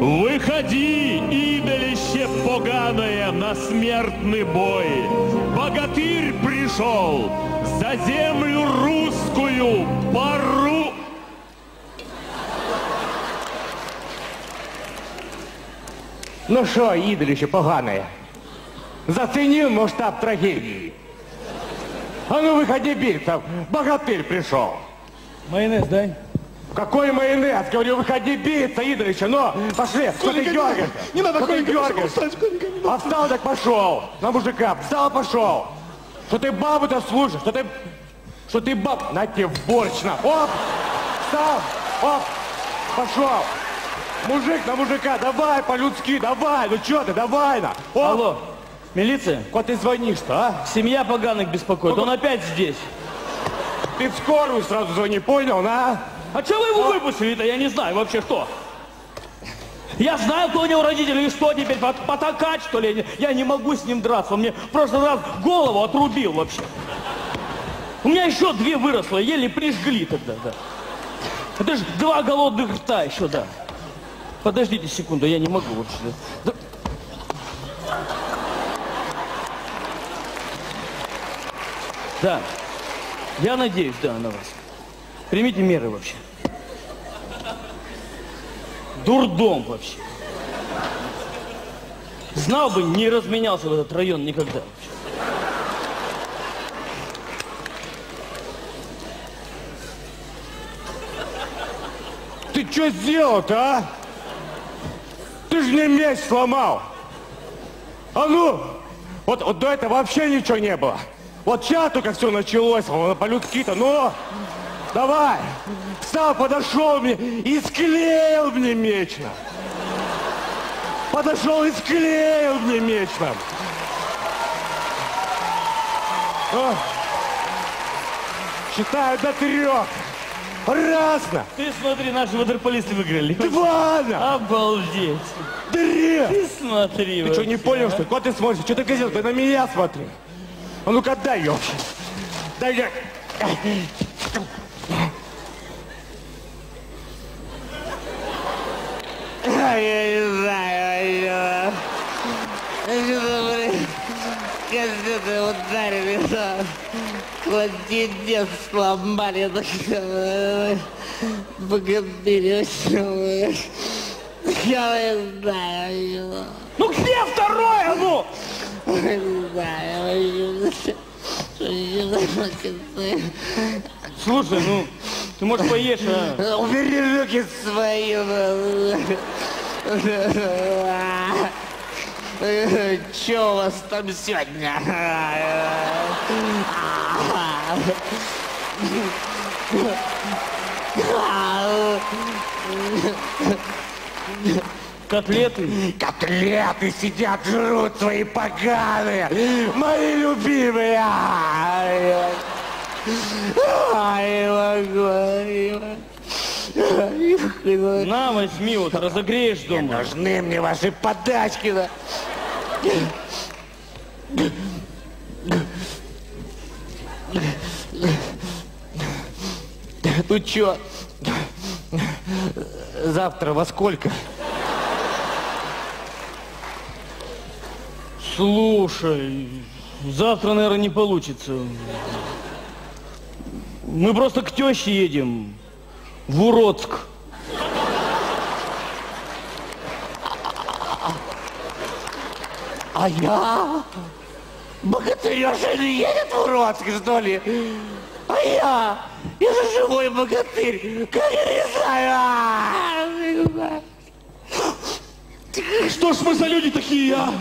Выходи, идолище поганое, на смертный бой. Богатырь пришел за землю русскую пору. Ну что, идолище поганое, заценил масштаб трагедии? А ну выходи, биться, богатырь пришел. Майонез дай. Какой майонез? Говорю, выходи, биться, идолище, но пошли, что ты дергаешься? Не надо, что ты дергаешься? А встал, так пошел, на мужика, встал, пошел. Что ты бабу-то слушаешь, что ты баб, на тебе борщ. Оп, встал, оп, пошел. Мужик на мужика, давай по-людски, давай, ну чё ты, давай на. Оп. Алло, милиция? Куда ты звонишь-то, а? Семья поганых беспокоит, он опять здесь. Ты в скорую сразу звони, понял, на? А чё вы его выпустили-то, я не знаю вообще что. Я знаю, кто у него родители, и что теперь, потакать что ли? Я не могу с ним драться, он мне в прошлый раз голову отрубил вообще. У меня еще две выросло, еле прижгли тогда, да. Это ж два голодных рта еще, да. Подождите секунду, я не могу вообще. Да. Да. Я надеюсь, да, на вас. Примите меры вообще. Дурдом вообще. Знал бы, не разменялся в этот район никогда вообще. Ты что сделал-то, а? Ты же мне меч сломал. А ну, вот до этого вообще ничего не было. Вот сейчас только все началось, по-людски-то, ну, давай. Встал, подошел мне и склеил мне меч. Подошел и склеил мне меч. О, считаю до трех. Разно! Ты смотри, наши водорполисты выиграли. Два! Обалдеть! Три! Ты смотри! Ты что, не понял, что ли? Куда ты смотришь? Что ты газет? Ты на меня смотри! А ну-ка, отдай ее вообще! Дай я... Я не знаю, газеты ударили, да. Владимир сломали, богатырь, я не знаю. Ну где второе, ну? Я не знаю, слушай, ну, ты можешь поешь, а? Убери руки свои. Че у вас там сегодня? Котлеты? Котлеты сидят, жрут твои поганые, мои любимые. На, возьми, вот разогреешь дома. Не нужны мне ваши подачки. Да. Ну чё, завтра во сколько? Слушай, завтра, наверное, не получится. Мы просто к тёще едем. В Уродск. А я? Богатырь же не едет в Уродск, что ли? А я же живой богатырь. Как я не знаю. Что ж мы за люди такие, а?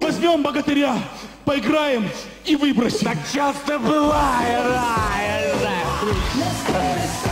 Возьмем богатыря, поиграем и выбросим. Так часто бывает, а?